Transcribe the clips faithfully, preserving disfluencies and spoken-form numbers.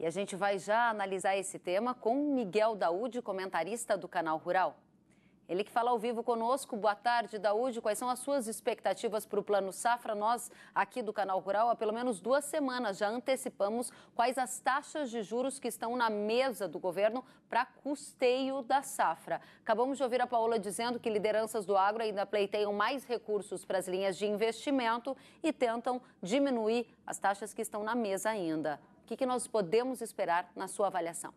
E a gente vai já analisar esse tema com Miguel Daoud, comentarista do Canal Rural. Ele que fala ao vivo conosco. Boa tarde, Daoud. Quais são as suas expectativas para o Plano Safra? Nós, aqui do Canal Rural, há pelo menos duas semanas já antecipamos quais as taxas de juros que estão na mesa do governo para custeio da safra. Acabamos de ouvir a Paola dizendo que lideranças do agro ainda pleiteiam mais recursos para as linhas de investimento e tentam diminuir as taxas que estão na mesa ainda. O que que nós podemos esperar na sua avaliação?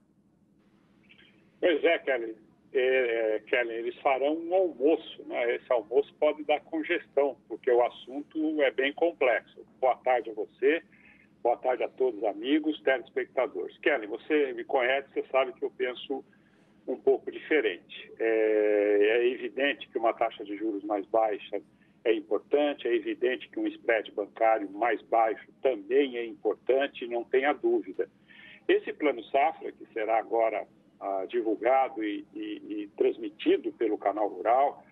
Pois é, Kelly. É, Kellen, eles farão um almoço, né? Esse almoço pode dar congestão, porque o assunto é bem complexo. Boa tarde a você, boa tarde a todos os amigos, telespectadores. Kellen, você me conhece, você sabe que eu penso um pouco diferente. É, é evidente que uma taxa de juros mais baixa é importante, é evidente que um spread bancário mais baixo também é importante, não tenha dúvida. Esse Plano Safra, que será agora divulgado e, e, e transmitido pelo Canal Rural,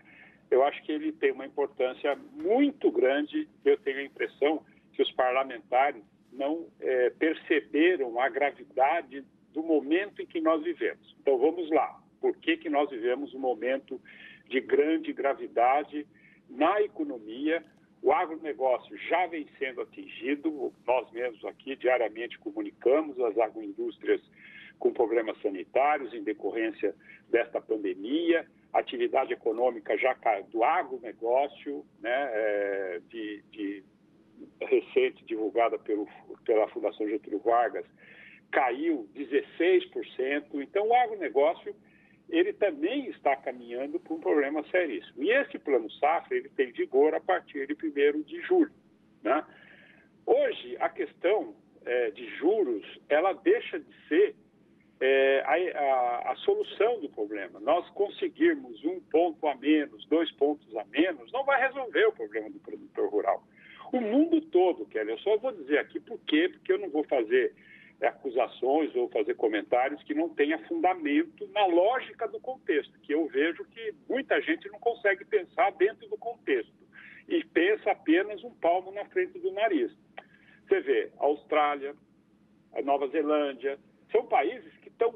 eu acho que ele tem uma importância muito grande. Eu tenho a impressão que os parlamentares não é, perceberam a gravidade do momento em que nós vivemos. Então, vamos lá. Por que que nós vivemos um momento de grande gravidade na economia? O agronegócio já vem sendo atingido. Nós mesmos aqui diariamente comunicamos as agroindústrias com problemas sanitários em decorrência desta pandemia, atividade econômica já do agronegócio, né, é, de, de recente divulgada pelo, pela Fundação Getúlio Vargas, caiu dezesseis por cento. Então, o agronegócio ele também está caminhando para um problema seríssimo. E esse Plano Safra ele tem vigor a partir de primeiro de julho. Né? Hoje, a questão é, de juros ela deixa de ser É, a, a, a solução do problema. Nós conseguirmos um ponto a menos, dois pontos a menos, não vai resolver o problema do produtor rural. O mundo todo, Kelly, eu só vou dizer aqui por quê, porque eu não vou fazer acusações ou fazer comentários que não tenha fundamento na lógica do contexto, que eu vejo que muita gente não consegue pensar dentro do contexto e pensa apenas um palmo na frente do nariz. Você vê, a Austrália, a Nova Zelândia, são países que estão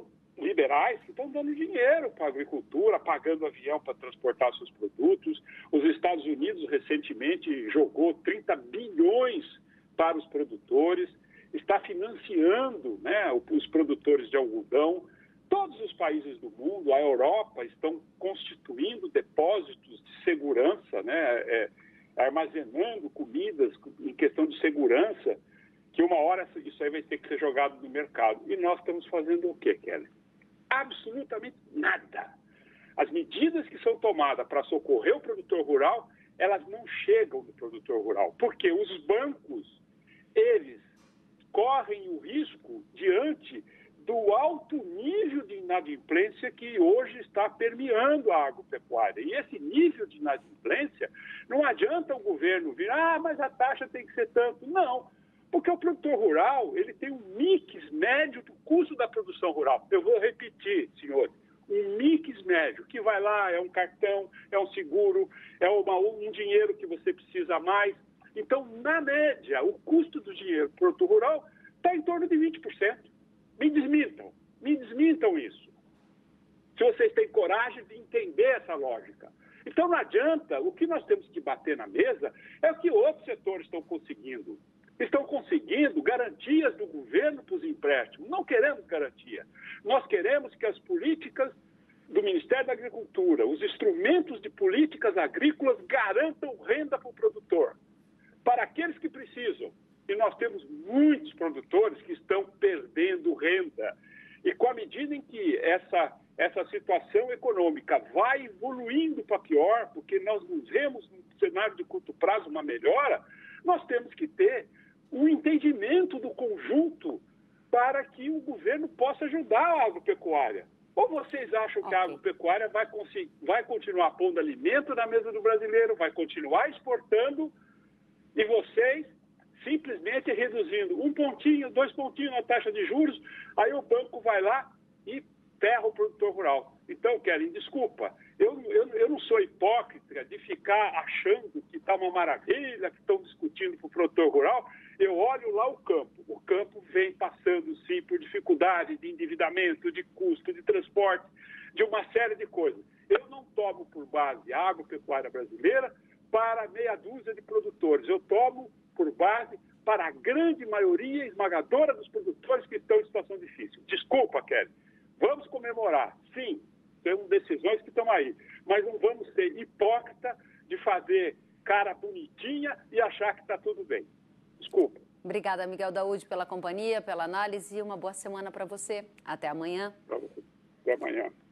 liberais, que estão dando dinheiro para a agricultura, pagando avião para transportar seus produtos. Os Estados Unidos, recentemente, jogou trinta bilhões para os produtores, está financiando, né, os produtores de algodão. Todos os países do mundo, a Europa, estão constituindo depósitos de segurança, né, é, armazenando comidas em questão de segurança, que uma hora isso aí vai ter que ser jogado no mercado. E nós estamos fazendo o quê, Kelly? Absolutamente nada. As medidas que são tomadas para socorrer o produtor rural, elas não chegam no produtor rural, porque os bancos, eles correm o risco diante do alto nível de inadimplência que hoje está permeando a agropecuária. E esse nível de inadimplência, não adianta o governo vir, ah, mas a taxa tem que ser tanto. Não. Porque o produtor rural, ele tem um mix médio do custo da produção rural. Eu vou repetir, senhores, um mix médio, que vai lá, é um cartão, é um seguro, é uma, um dinheiro que você precisa mais. Então, na média, o custo do dinheiro para o produtor rural está em torno de vinte por cento. Me desmintam, me desmintam isso. Se vocês têm coragem de entender essa lógica. Então, não adianta, o que nós temos que bater na mesa é o que outros setores estão conseguindo. Estão conseguindo garantias do governo para os empréstimos. Não queremos garantia. Nós queremos que as políticas do Ministério da Agricultura, os instrumentos de políticas agrícolas garantam renda para o produtor, para aqueles que precisam. E nós temos muitos produtores que estão perdendo renda. E com a medida em que essa, essa situação econômica vai evoluindo para pior, porque nós não vemos no cenário de curto prazo uma melhora, nós temos que ter um entendimento do conjunto para que o governo possa ajudar a agropecuária. Ou vocês acham okay. que a agropecuária vai, vai continuar pondo alimento na mesa do brasileiro, vai continuar exportando, e vocês simplesmente reduzindo um pontinho, dois pontinhos na taxa de juros, aí o banco vai lá e ferra o produtor rural. Então, Kelly, desculpa, eu, eu, eu não sou hipócrita de ficar achando que está uma maravilha, que estão discutindo para o produtor rural. Eu olho lá o campo. O campo vem passando, sim, por dificuldade de endividamento, de custo, de transporte, de uma série de coisas. Eu não tomo por base a agropecuária brasileira para meia dúzia de produtores. Eu tomo por base para a grande maioria esmagadora dos produtores que estão em situação difícil. Desculpa, Kelly. Vamos comemorar, sim, temos decisões que estão aí, mas não vamos ser hipócrita de fazer cara bonitinha e achar que está tudo bem. Desculpa. Obrigada, Miguel Daoud, pela companhia, pela análise e uma boa semana para você. Até amanhã. Para você. Até amanhã.